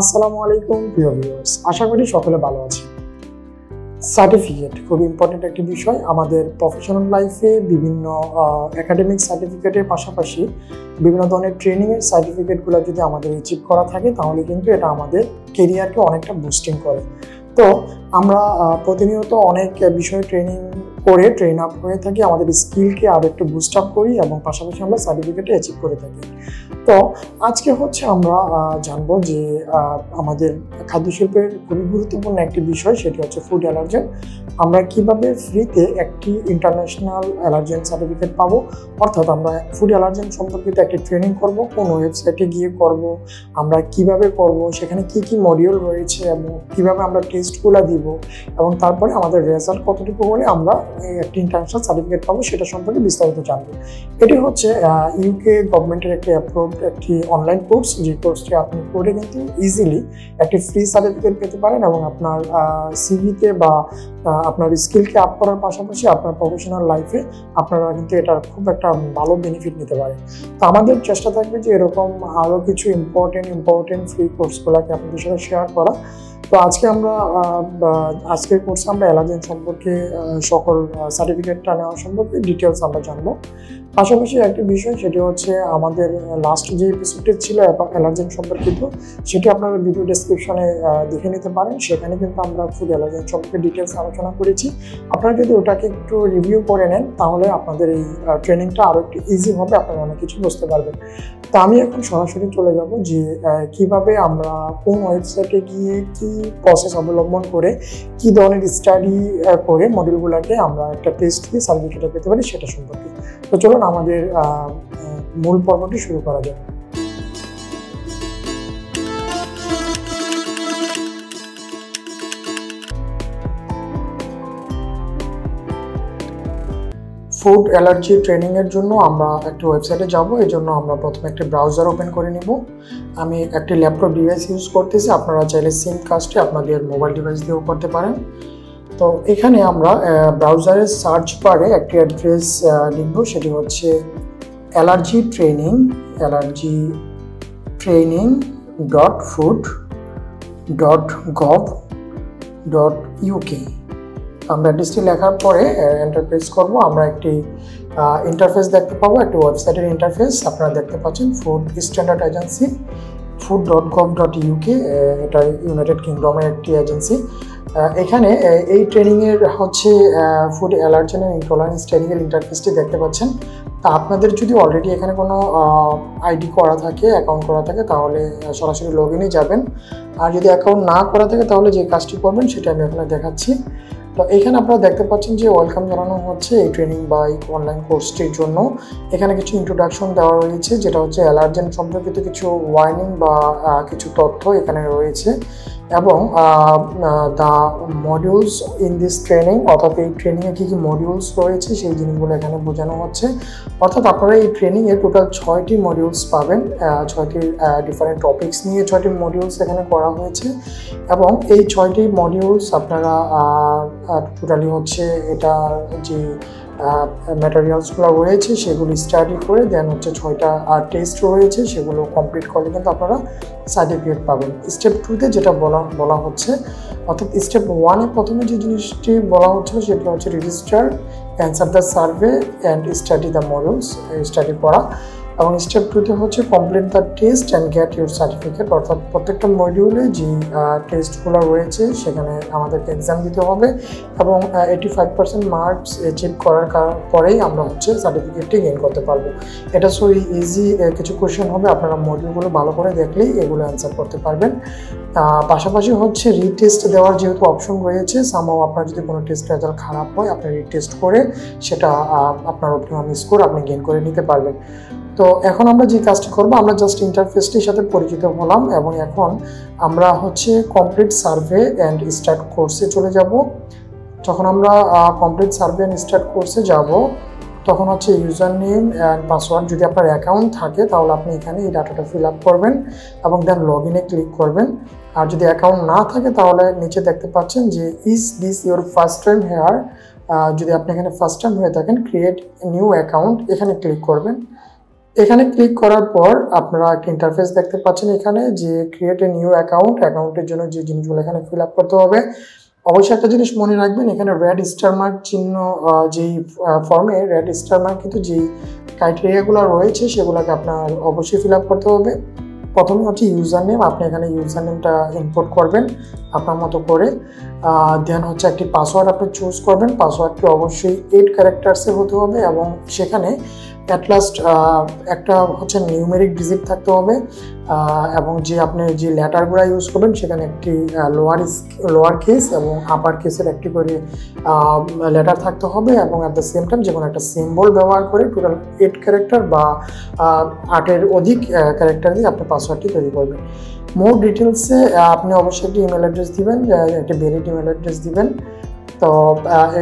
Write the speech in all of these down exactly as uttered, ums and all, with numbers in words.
আসসালামু আলাইকুম প্রিয় ভিউয়ার্স, আশা করি সকলে ভালো আছেন। সার্টিফিকেট খুব ইম্পর্টেন্ট একটি বিষয়। আমাদের প্রফেশনাল লাইফে বিভিন্ন একাডেমিক সার্টিফিকেটের পাশাপাশি বিভিন্ন ধরনের ট্রেনিংয়ের সার্টিফিকেটগুলো যদি আমাদের অ্যাচিভ করা থাকে তাহলে কিন্তু এটা আমাদের কেরিয়ারকে অনেকটা বুস্টিং করে। তো আমরা প্রতিনিয়ত অনেক বিষয়ে ট্রেনিং করে ট্রেন আপ হয়ে থাকি, আমাদের স্কিলকে আরও একটু বুস্ট আপ করি এবং পাশাপাশি আমরা সার্টিফিকেটে অ্যাচিভ করে থাকি। তো আজকে হচ্ছে আমরা জানবো যে আমাদের খাদ্যশিল্পের খুবই গুরুত্বপূর্ণ একটি বিষয়, সেটি হচ্ছে ফুড অ্যালার্জেন। আমরা কিভাবে ফ্রিতে একটি ইন্টারন্যাশনাল অ্যালার্জেন সার্টিফিকেট পাবো, অর্থাৎ আমরা ফুড অ্যালার্জেন সম্পর্কিত একটি ট্রেনিং করব, কোন ওয়েবসাইটে গিয়ে করব, আমরা কিভাবে করব, সেখানে কি কি মডিউল রয়েছে এবং কিভাবে আমরা টেস্টগুলো দিব এবং তারপরে আমাদের রেজাল্ট কতটুকু হলে আমরা একটি ইন্টারন্যাশনাল সার্টিফিকেট পাবো সেটা সম্পর্কে বিস্তারিত জানবো। এটি হচ্ছে ইউকে গভর্নমেন্টের একটি অ্যাপ্রুভ একটি অনলাইন কোর্স, যে কোর্সটি আপনি করে কিন্তু ইজিলি একটি ফ্রি সার্টিফিকেট পেতে পারেন এবং আপনার সিভিতে বা আপনার স্কিলকে আপ করার পাশাপাশি আপনার প্রফেশনাল লাইফে আপনারা কিন্তু এটার খুব একটা ভালো বেনিফিট নিতে পারেন। তো আমাদের চেষ্টা থাকবে যে এরকম আরও কিছু ইম্পর্টেন্ট ইম্পর্টেন্ট ফ্রি কোর্সগুলোকে আপনাদের সাথে শেয়ার করা। তো আজকে আমরা আজকের কোর্সে আমরা অ্যালার্জেন সম্পর্কে সকল সার্টিফিকেটটা নেওয়া সম্পর্কে ডিটেলস আমরা জানবো। পাশাপাশি একটি বিষয়, সেটি হচ্ছে আমাদের লাস্ট যে এপিসোডটি ছিল অ্যালার্জেন সম্পর্কিত, সেটি আপনারা ভিডিও ডেসক্রিপশনে দেখে নিতে পারেন। সেখানে কিন্তু আমরা ফুড অ্যালার্জেন সম্পর্কে ডিটেলস আলোচনা করেছি। আপনারা যদি ওটাকে একটু রিভিউ করে নেন তাহলে আপনাদের এই ট্রেনিংটা আরও একটু ইজি হবে, আপনারা অনেক কিছু বুঝতে পারবেন। তো আমি এখন সরাসরি চলে যাব যে কিভাবে আমরা কোন ওয়েবসাইটে গিয়ে কি প্রসেস অবলম্বন করে কি ধরনের স্টাডি করে মডিউলগুলোকে আমরা একটা টেস্ট দিয়ে সার্টিফিকেটটা পেতে পারি সেটা সম্পর্কে। তো চলুন আমাদের মূল পর্বটি শুরু করা যাক। ফুড অ্যালার্জি ট্রেনিংয়ের জন্য আমরা একটি ওয়েবসাইটে যাব। এই জন্য আমরা প্রথমে একটি ব্রাউজার ওপেন করে নিব। আমি একটি ল্যাপটপ ডিভাইস ইউজ করতেছি, আপনারা চাইলে সিম কাস্টে আপনাদের মোবাইল ডিভাইস দিয়েও করতে পারেন। তো এখানে আমরা ব্রাউজারের সার্চ বারে একটি অ্যাড্রেস লিখব, সেটি হচ্ছে allergy training allergy training dot food dot gov dot UK. আমরা অ্যাড্রেসটি লেখার পরে ইন্টারফেস করব। আমরা একটি ইন্টারফেস দেখতে পাবো, একটি ওয়েবসাইটের ইন্টারফেস আপনারা দেখতে পাচ্ছেন, food standard agency food dot gov dot UK. এটা ইউনাইটেড কিংডমের একটি এজেন্সি। এখানে এই ট্রেনিংয়ের হচ্ছে ফুড অ্যালার্জেন অ্যান্ড ইনটলারেন্স ট্রেনিংয়ের ইন্টারফেসটি দেখতে পাচ্ছেন। তা আপনাদের যদি অলরেডি এখানে কোনো আইডি করা থাকে, অ্যাকাউন্ট করা থাকে, তাহলে সরাসরি লগ ইনে যাবেন। আর যদি অ্যাকাউন্ট না করা থাকে তাহলে যে কাজটি করবেন সেটা আমি আপনাকে দেখাচ্ছি। তো এখানে আপনারা দেখতে পাচ্ছেন যে ওয়েলকাম জানানো হচ্ছে এই ট্রেনিং বা এই অনলাইন কোর্সটির জন্য। এখানে কিছু ইন্ট্রোডাকশন দেওয়া রয়েছে, যেটা হচ্ছে অ্যালার্জেন সম্পর্কিত কিছু ওয়ার্নিং বা কিছু তথ্য এখানে রয়েছে এবং the modules in this training, অর্থাৎ এই ট্রেনিংয়ে কী কী মডিউলস রয়েছে সেই জিনিসগুলো এখানে বোঝানো হচ্ছে। অর্থাৎ আপনারা এই ট্রেনিংয়ে টোটাল ছয়টি মডিউলস পাবেন, ছয়টি ডিফারেন্ট টপিকস নিয়ে ছয়টি মডিউলস এখানে করা হয়েছে এবং এই ছয়টি মডিউলস আপনারা টোটালি হচ্ছে এটা যে ম্যাটেরিয়ালসগুলো রয়েছে সেগুলো স্টাডি করে দেন হচ্ছে ছয়টা আর টেস্ট রয়েছে, সেগুলো কমপ্লিট করলে কিন্তু আপনারা সার্টিফিকেট পাবেন। স্টেপ টুতে যেটা বলা বলা হচ্ছে, অর্থাৎ স্টেপ ওয়ানে প্রথমে যে জিনিসটি বলা হচ্ছে সেটি হচ্ছে register, answer the survey and study the modules, study করা। এবং স্টেপ টুতে হচ্ছে complete the test and get your certificate, অর্থাৎ প্রত্যেকটা মডিউলে যে টেস্টগুলো রয়েছে সেখানে আমাদেরকে এক্সাম দিতে হবে এবং eighty five percent marks achieve করার পরেই আমরা হচ্ছে সার্টিফিকেটটি গেইন করতে পারবো। এটা সো ইজি কিছু কোয়েশ্চেন হবে, আপনারা মডিউলগুলো ভালো করে দেখলেই এগুলো অ্যান্সার করতে পারবেন। পাশাপাশি হচ্ছে রিটেস্ট দেওয়ার যেহেতু অপশন রয়েছে, সামহাও আপনার যদি কোনো টেস্ট রেজাল্ট খারাপ হয় আপনি রিটেস্ট করে সেটা আপনার অপটিমাম স্কোর আপনি গেইন করে নিতে পারবেন। তো এখন আমরা যে কাজটি করব, আমরা জাস্ট ইন্টারফেসটির সাথে পরিচিত হলাম এবং এখন আমরা হচ্ছে কমপ্লিট সার্ভে অ্যান্ড স্টার্ট কোর্সে চলে যাব। যখন আমরা কমপ্লিট সার্ভে অ্যান্ড স্টার্ট কোর্সে যাব তখন হচ্ছে ইউজার নেম অ্যান্ড পাসওয়ার্ড, যদি আপনার অ্যাকাউন্ট থাকে তাহলে আপনি এখানে এই ডাটাটা ফিল আপ করবেন এবং দেন লগ ইনে ক্লিক করবেন। আর যদি অ্যাকাউন্ট না থাকে তাহলে নিচে দেখতে পাচ্ছেন যে is this your first time here, যদি আপনি এখানে ফার্স্ট টাইম হয়ে থাকেন ক্রিয়েট নিউ অ্যাকাউন্ট এখানে ক্লিক করবেন। এখানে ক্লিক করার পর আপনারা একটা ইন্টারফেস দেখতে পাচ্ছেন এখানে যে ক্রিয়েট এ নিউ অ্যাকাউন্ট অ্যাকাউন্টের জন্য যে জিনিসগুলো এখানে ফিল আপ করতে হবে অবশ্যই একটা জিনিস মনে রাখবেন এখানে রেড স্টার মার্ক চিহ্ন যেই ফর্মে রেড স্টার মার্ক কিন্তু যেই ক্রাইটেরিয়াগুলো রয়েছে সেগুলোকে আপনারা অবশ্যই ফিল আপ করতে হবে প্রথমে হচ্ছে ইউজার নেম আপনি এখানে ইউজার নেমটা ইনপুট করবেন আপনার মতো করে দেন হচ্ছে একটি পাসওয়ার্ড আপনি চুজ করবেন পাসওয়ার্ডটি অবশ্যই এইট ক্যারেক্টার্সের হতে হবে এবং সেখানে অ্যাট লাস্ট একটা হচ্ছে নিউমেরিক ডিজিট থাকতে হবে এবং যে আপনি যে লেটারগুলো ইউজ করবেন সেখানে একটি লোয়ার লোয়ার কেস এবং আপার কেসের একটি করে লেটার থাকতে হবে এবং অ্যাট দ্য সেম টাইম যে কোনো একটা সিম্বল ব্যবহার করে টোটাল এইট ক্যারেক্টার বা আটের অধিক ক্যারেক্টার দিয়ে আপনি পাসওয়ার্ডটি তৈরি করবেন মোর ডিটেলসে আপনি অবশ্যই একটি ইমেল অ্যাড্রেস দেবেন একটি ভ্যালিড ইমেল অ্যাড্রেস দেবেন তো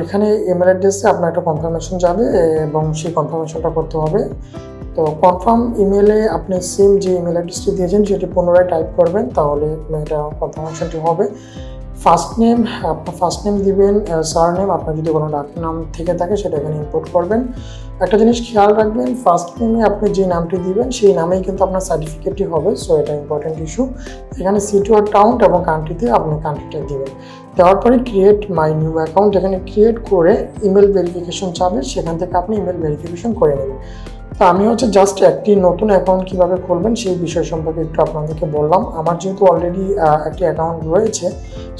এখানে ইমেল অ্যাড্রেসে আপনার একটা কনফার্মেশন যাবে এবং সেই কনফার্মেশনটা করতে হবে তো কনফার্ম ইমেলে আপনি সেম যে ইমেল অ্যাড্রেসটি দিয়েছেন সেটি পুনরায় টাইপ করবেন তাহলে এটা কনফার্মেশনটি হবে ফার্স্ট নেম আপনার ফার্স্ট নেম দিবেন সার নেম আপনার যদি কোনো ডাক নাম থেকে থাকে সেটা এখানে ইনপুট করবেন একটা জিনিস খেয়াল রাখবেন ফার্স্ট নেমে আপনি যে নামটি দিবেন সেই নামেই কিন্তু আপনার সার্টিফিকেটটি হবে সো এটা ইম্পর্টেন্ট ইস্যু এখানে সিটি অর টাউন এবং কান্ট্রিতে আপনি কান্ট্রিটা দিবেন দেওয়ার পরে ক্রিয়েট মাই নিউ অ্যাকাউন্ট এখানে ক্রিয়েট করে ইমেল ভেরিফিকেশন চাবে সেখান থেকে আপনি ইমেল ভেরিফিকেশন করে নেবেন তো আমি হচ্ছে জাস্ট একটি নতুন অ্যাকাউন্ট কীভাবে খুলবেন সেই বিষয় সম্পর্কে একটু আপনাদেরকে বললাম আমার যেহেতু অলরেডি একটি অ্যাকাউন্ট রয়েছে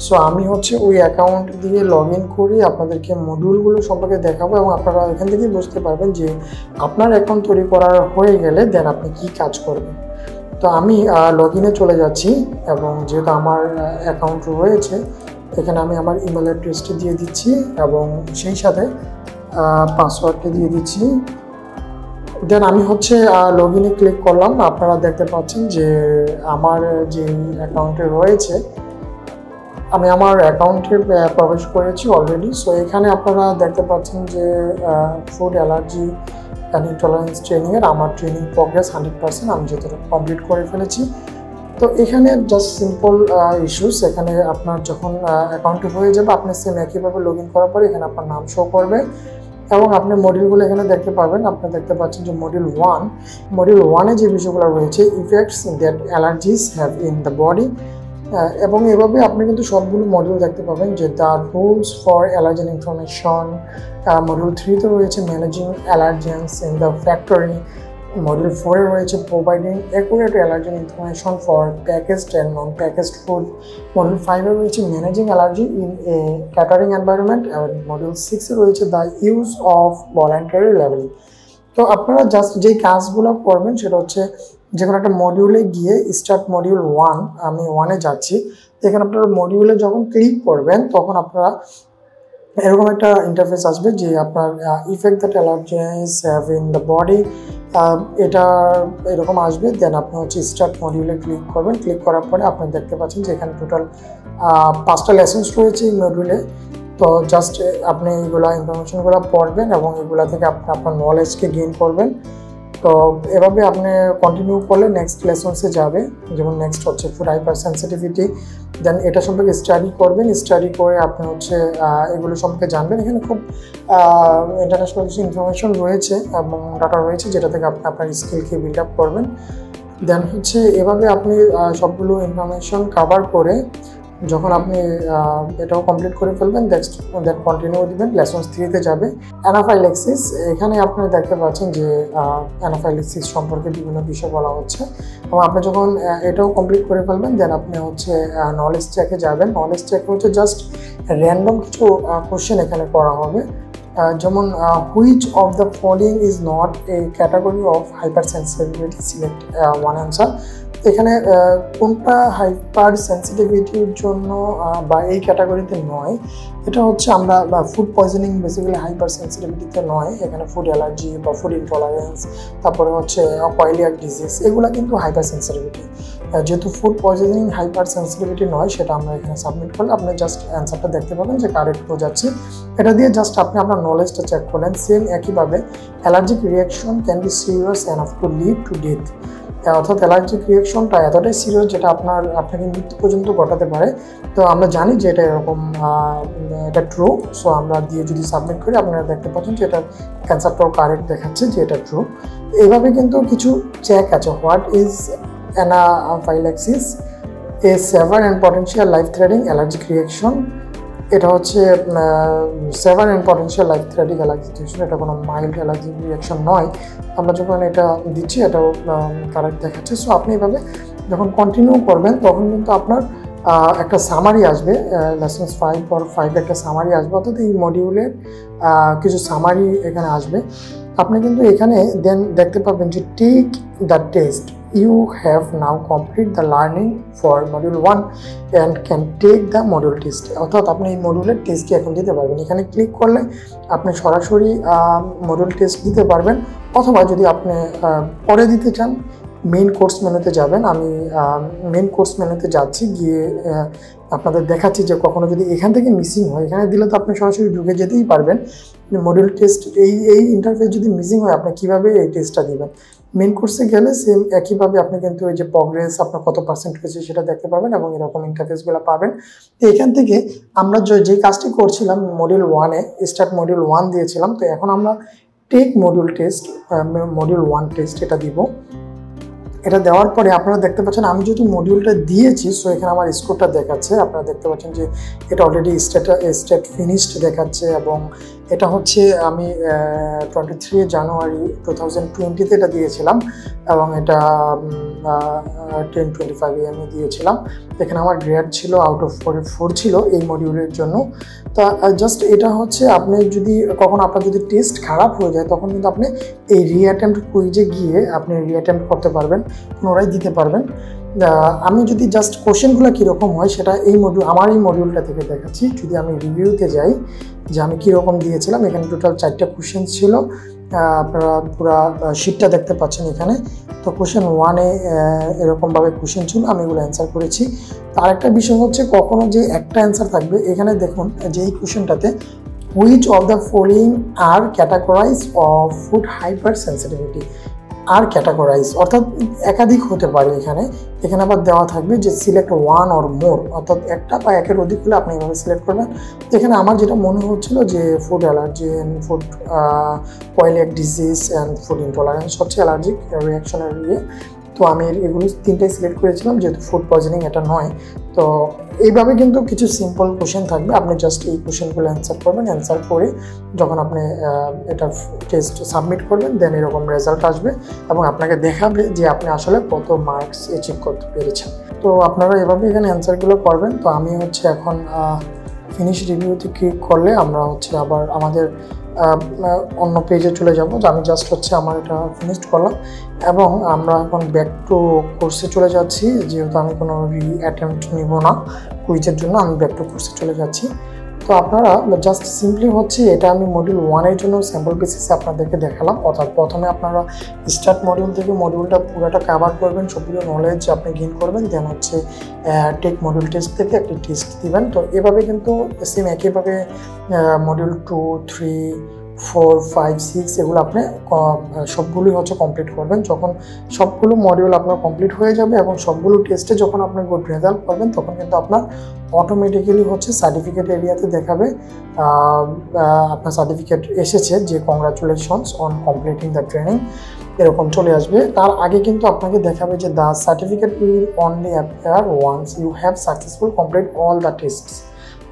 সো আমি হচ্ছে ওই অ্যাকাউন্ট দিয়ে লগ ইন করে আপনাদেরকে মডিউলগুলো সম্পর্কে দেখাবো এবং আপনারা এখান থেকেই বুঝতে পারবেন যে আপনার অ্যাকাউন্ট তৈরি করা হয়ে গেলে দেন আপনি কী কাজ করবেন তো আমি লগ ইনে চলে যাচ্ছি এবং যেহেতু আমার অ্যাকাউন্ট রয়েছে এখানে আমি আমার ইমেল অ্যাড্রেসটি দিয়ে দিচ্ছি এবং সেই সাথে পাসওয়ার্ডটি দিয়ে দিচ্ছি দেন আমি হচ্ছে লগ ইনে ক্লিক করলাম আপনারা দেখতে পাচ্ছেন যে আমার যে অ্যাকাউন্টে রয়েছে আমি আমার অ্যাকাউন্টে প্রবেশ করেছি অলরেডি সো এখানে আপনারা দেখতে পাচ্ছেন যে ফুড অ্যালার্জি অ্যান্ড ইন্টলারেন্স ট্রেনিংয়ের আমার ট্রেনিং প্রোগ্রেস হান্ড্রেড পার্সেন্ট আমি যতটা কমপ্লিট করে ফেলেছি তো এখানে জাস্ট সিম্পল ইস্যুস এখানে আপনার যখন অ্যাকাউন্টে হয়ে যাবে আপনি সেম একইভাবে লগ ইন করার পরে এখানে আপনার নাম শো করবে এবং আপনি মডিউলগুলো এখানে দেখতে পাবেন আপনি দেখতে পাচ্ছেন যে মডিউল ওয়ান মডিউল ওয়ানে যে বিষয়গুলো রয়েছে effects that allergies have in the body এবং এভাবে আপনি কিন্তু সবগুলো মডিউল দেখতে পাবেন যে the rules for allergen information module থ্রিতে রয়েছে managing allergens in the factory module ফোরে রয়েছে providing accurate allergen information for packaged and non packaged food module ফাইভে রয়েছে managing allergy in a catering environment এবং মডিউল সিক্সে রয়েছে দ্য ইউজ অফ ভলান্টারি লেভেলিং তো আপনারা জাস্ট যেই কাজগুলো করবেন সেটা হচ্ছে যে কোনো একটা মডিউলে গিয়ে স্টার্ট মডিউল ওয়ান আমি ওয়ানে যাচ্ছি এখানে আপনারা মডিউলে যখন ক্লিক করবেন তখন আপনারা এরকম একটা ইন্টারফেস আসবে যে আপনার effect that allergens have in the body এটা এরকম আসবে দেন আপনি হচ্ছে স্টার্ট মডিউলে ক্লিক করবেন ক্লিক করার পরে আপনি দেখতে পাচ্ছেন যে এখানে টোটাল পাঁচটা লেসেন্স রয়েছে এই মডিউলে তো জাস্ট আপনি এগুলো ইনফরমেশনগুলো পড়বেন এবং এগুলো থেকে আপনি আপনার নলেজকে গেইন করবেন তো এভাবে আপনি কন্টিনিউ করলে নেক্সট লেসন্সে যাবে যেমন নেক্সট হচ্ছে ফুড হাইপারসেনসিটিভিটি দেন এটা সম্পর্কে স্টাডি করবেন স্টাডি করে আপনি হচ্ছে এগুলো সম্পর্কে জানবেন এখানে খুব ইন্টারন্যাশনাল কিছু ইনফরমেশন রয়েছে এবং ডাটা রয়েছে যেটা থেকে আপনি আপনার স্কিলকে বিল্ড আপ করবেন দেন হচ্ছে এভাবে আপনি সবগুলো ইনফরমেশন কভার করে যখন আপনি এটাও কমপ্লিট করে ফেলবেন নেক্সট দেন কন্টিনিউ দেবেন লেসন্স থ্রিতে যাবে অ্যানাফাইল্যাক্সিস এখানে আপনি দেখতে পাচ্ছেন যে অ্যানাফাইল্যাক্সিস সম্পর্কে বিভিন্ন বিষয় বলা হচ্ছে এবং আপনি যখন এটাও কমপ্লিট করে ফেলবেন দেন আপনি হচ্ছে নলেজ চেকে যাবেন নলেজ চেকে হচ্ছে জাস্ট র্যান্ডম কিছু কোশ্চেন এখানে করা হবে যেমন which of the following is not a category of hypersensitivity select one answer এখানে কোনটা হাইপার সেন্সিটিভিটির জন্য বা এই ক্যাটাগরিতে নয় এটা হচ্ছে আমরা ফুড পয়জনিং বেসিক্যালি হাইপার সেন্সিটিভিটিতে নয় এখানে ফুড অ্যালার্জি বা ফুড ইনটলারেন্স তারপরে হচ্ছে কোয়েলিয়াক ডিজিজ এগুলো কিন্তু হাইপার সেন্সিটিভিটি যেহেতু ফুড পয়জনিং হাইপার সেন্সিটিভিটি নয় সেটা আমরা এখানে সাবমিট করলে আপনি জাস্ট অ্যান্সারটা দেখতে পাবেন যে কারেক্ট বোঝাচ্ছি এটা দিয়ে জাস্ট আপনি আপনার নলেজটা চেক করলেন সেম একইভাবে allergic reaction can be serious enough to lead to death অর্থাৎ অ্যালার্জিক রিঅ্যাকশনটা এতটাই সিরিয়াস যেটা আপনার আপনাকে মৃত্যু পর্যন্ত ঘটাতে পারে। তো আমরা জানি যে এটা এরকম এটা ট্রু। সো আমরা দিয়ে যদি সাবমিট করি আপনারা দেখতে পাচ্ছেন যে এটা ক্যান্সারটাও কারেক্ট দেখাচ্ছে যে এটা ট্রু। এইভাবে কিন্তু কিছু চেক আছে, what is anaphylaxis, a severe and potential life threatening allergic reaction, এটা হচ্ছে severe and potential life threatening allergic reaction, এটা কোনো মাইল্ড অ্যালার্জিক রিঅ্যাকশন নয়। আমরা যখন এটা দিচ্ছি এটাও কারেক্ট দেখাচ্ছে। সো আপনি এভাবে যখন কন্টিনিউ করবেন তখন কিন্তু আপনার একটা সামারি আসবে, লেসন্স ফাইভ ফর ফাইভ একটা সামারি আসবে, অর্থাৎ এই মডিউলের কিছু সামারি এখানে আসবে। আপনি কিন্তু এখানে দেন দেখতে পাবেন যে take the test, you have now complete the learning for module one and can take the module test, অর্থাৎ আপনি এই মডিউলের টেস্টটি এখন দিতে পারবেন। এখানে ক্লিক করলে আপনি সরাসরি মডিউল টেস্ট দিতে পারবেন, অথবা যদি আপনি পরে দিতে চান মেন কোর্স মেনুতে যাবেন। আমি মেন কোর্স মেনুতে যাচ্ছি, গিয়ে আপনাদের দেখাচ্ছি যে কখনো যদি এখান থেকে মিসিং হয়, এখানে দিলে তো আপনি সরাসরি ঢুকে যেতেই পারবেন। মডিউল টেস্ট এই এই ইন্টারফেস যদি মিসিং হয় আপনি কীভাবে এই টেস্টটা দেবেন, মেন কোর্সে গেলে সেম একইভাবে আপনি কিন্তু ওই যে প্রোগ্রেস আপনার কত পার্সেন্ট হয়েছে সেটা দেখতে পাবেন এবং এরকম ইন্টারফেসগুলো পাবেন। তো এখান থেকে আমরা যে কাজটি করছিলাম মডিউল ওয়ানে, স্টার্ট মডিউল ওয়ান দিয়েছিলাম, তো এখন আমরা take module test module one test এটা দিব। এটা দেওয়ার পরে আপনারা দেখতে পাচ্ছেন আমি যেহেতু মডিউলটা দিয়েছি সো এখানে আমার স্কোরটা দেখাচ্ছে। আপনারা দেখতে পাচ্ছেন যে এটা অলরেডি স্টেট স্টেট ফিনিশড দেখাচ্ছে এবং এটা হচ্ছে আমি twenty three January two thousand টোয়েন্টিতে এটা দিয়েছিলাম এবং এটা টেন টোয়েন্টি ফাইভ এমে দিয়েছিলাম। এখানে আমার গ্রেড ছিল আউট অফ ফোরে ফোর ছিল এই মডিউলের জন্য। তা জাস্ট এটা হচ্ছে আপনি যদি কখন আপনার যদি টেস্ট খারাপ হয়ে যায় তখন কিন্তু আপনি এই রিঅ্যাটেম্প্ট কুইজে গিয়ে আপনি রিঅ্যাটেম্প্ট করতে পারবেন, পুনরায় দিতে পারবেন। আমি যদি জাস্ট কোশ্চেনগুলো কীরকম হয় সেটা এই মডিউল আমার এই মডিউলটা থেকে দেখাচ্ছি। যদি আমি রিভিউতে যাই যে আমি কীরকম দিয়েছিলাম, এখানে টোটাল চারটা কোশ্চেন ছিল, আপনারা পুরো শিটটা দেখতে পাচ্ছেন এখানে। তো কোশ্চেন ওয়ানে এরকমভাবে কোশ্চেন ছিল, আমি এগুলো অ্যান্সার করেছি। তার একটা বিষয় হচ্ছে কখনো যে একটা অ্যান্সার থাকবে, এখানে দেখুন যে এই কোশ্চেনটাতে which of the following are categorise of food hyper sensitivity, are categorise অর্থাৎ একাধিক হতে পারে। এখানে এখানে আবার দেওয়া থাকবে যে সিলেক্ট ওয়ান অর মোর, অর্থাৎ একটা বা একের অধিক হলে আপনি এভাবে সিলেক্ট করবেন। এখানে আমার যেটা মনে হচ্ছিল যে food allergy and food coeliac disease and food intolerance হচ্ছে অ্যালার্জিক রিয়াকশনের ইয়ে, তো আমি এগুলো তিনটাই সিলেক্ট করেছিলাম যেহেতু ফুড পয়জনিং এটা নয়। তো এইভাবে কিন্তু কিছু সিম্পল কোশ্চেন থাকবে, আপনি জাস্ট এই কোশ্চেনগুলো অ্যান্সার করবেন, অ্যান্সার করে যখন আপনি এটা টেস্ট সাবমিট করবেন দেন এরকম রেজাল্ট আসবে এবং আপনাকে দেখাবে যে আপনি আসলে কত মার্কস অ্যাচিভ করতে পেরেছেন। তো আপনারা এভাবে এখানে অ্যান্সারগুলো করবেন। তো আমি হচ্ছে এখন ফিনিশ রিভিউতে ক্লিক করলে আমরা হচ্ছে আবার আমাদের অন্য পেজে চলে যাবো। আমি জাস্ট হচ্ছে আমার এটা ফিনিশড করলাম এবং আমরা এখন ব্যাক টু কোর্সে চলে যাচ্ছি, যেহেতু আমি কোনো রি অ্যাটেম্প্ট নিব না কুইজের জন্য, আমি ব্যাক টু কোর্সে চলে যাচ্ছি। তো আপনারা জাস্ট সিম্পলি হচ্ছে এটা আমি মডিউল ওয়ানের জন্য স্যাম্পল বেসিসে আপনাদেরকে দেখালাম, অর্থাৎ প্রথমে আপনারা স্টার্ট মডিউল থেকে মডিউলটা পুরোটা কাভার করবেন, সবগুলো নলেজ আপনি গেইন করবেন, দেন হচ্ছে টেক মডিউল টেস্ট থেকে একটি টেস্ট দিবেন। তো এভাবে কিন্তু সেম একইভাবে module two three four five six এগুলো আপনি সবগুলোই হচ্ছে কমপ্লিট করবেন। যখন সবগুলো মডিউল আপনার কমপ্লিট হয়ে যাবে এবং সবগুলো টেস্টে যখন আপনি গুড রেজাল্ট পাবেন তখন কিন্তু আপনার অটোমেটিক্যালি হচ্ছে সার্টিফিকেট এরিয়াতে দেখাবে আপনার সার্টিফিকেট এসেছে যে congratulations on completing the training, এরকম চলে আসবে। তার আগে কিন্তু আপনাকে দেখাবে যে the certificate will only appear once you have successful complete all the tests,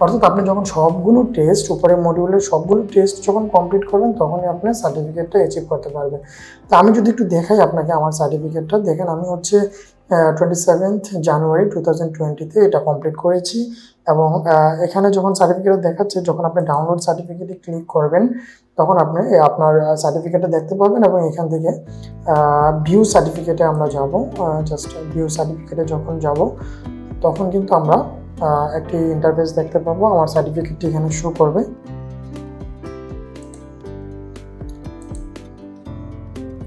অর্থাৎ আপনি যখন সবগুলো টেস্ট উপরে মডিউলের সবগুলো টেস্ট যখন কমপ্লিট করবেন তখনই আপনি সার্টিফিকেটটা অ্যাচিভ করতে পারবেন। তো আমি যদি একটু দেখাই আপনাকে আমার সার্টিফিকেটটা, দেখেন আমি হচ্ছে twenty seventh January two thousand টোয়েন্টিতে এটা কমপ্লিট করেছি এবং এখানে যখন সার্টিফিকেট দেখাচ্ছে যখন আপনি ডাউনলোড সার্টিফিকেটে ক্লিক করবেন তখন আপনি আপনার সার্টিফিকেটটা দেখতে পাবেন এবং এখান থেকে ভিউ সার্টিফিকেটে আমরা যাব। জাস্ট ভিউ সার্টিফিকেটে যখন যাব তখন কিন্তু আমরা একটি ইন্টারফেস দেখতে পাবো, আমার সার্টিফিকেটটি এখানে শো করবে।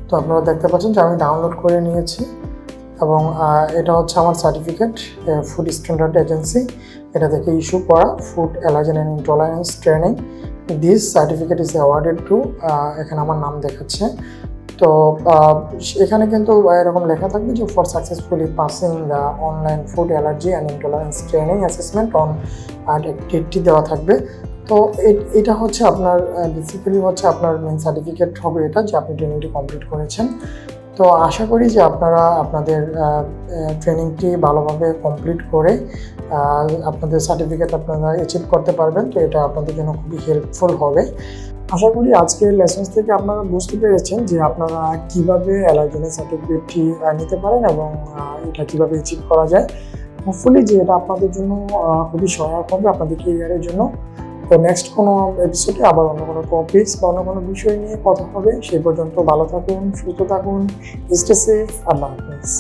তো আপনারা দেখতে পাচ্ছেন যে আমি ডাউনলোড করে নিয়েছি এবং এটা হচ্ছে আমার সার্টিফিকেট ফুড স্ট্যান্ডার্ড এজেন্সি, এটা থেকে ইস্যু করা, food allergy and intolerance training, this certificate is awarded to, এখানে আমার নাম দেখাচ্ছে। তো এখানে কিন্তু এরকম লেখা থাকবে যে for successfully passing the online food allergy and intolerance training assessment on আর ডেটটি দেওয়া থাকবে। তো এটা হচ্ছে আপনার বেসিক্যালি হচ্ছে আপনার মেন সার্টিফিকেট হবে এটা যে আপনি ট্রেনিংটি কমপ্লিট করেছেন। তো আশা করি যে আপনারা আপনাদের ট্রেনিংটি ভালোভাবে কমপ্লিট করে আপনাদের সার্টিফিকেট আপনারা অ্যাচিভ করতে পারবেন। তো এটা আপনাদের জন্য খুবই হেল্পফুল হবে। আশা করি আজকের লেসন্স থেকে আপনারা বুঝতে পেরেছেন যে আপনারা কীভাবে অ্যালার্জেনের সার্টিফিকেটটি নিতে পারেন এবং এটা কীভাবে অ্যাচিভ করা যায়। হোপফুলি যে এটা আপনাদের জন্য খুবই সহায়ক হবে আপনাদের কেরিয়ারের জন্য। তো নেক্সট কোনো এপিসোডে আবার অন্য কোনো টপিকস বা অন্য কোনো বিষয় নিয়ে কথা হবে। সেই পর্যন্ত ভালো থাকুন, সুস্থ থাকুন, স্টে সেফ, আল্লাহ হাফেজ।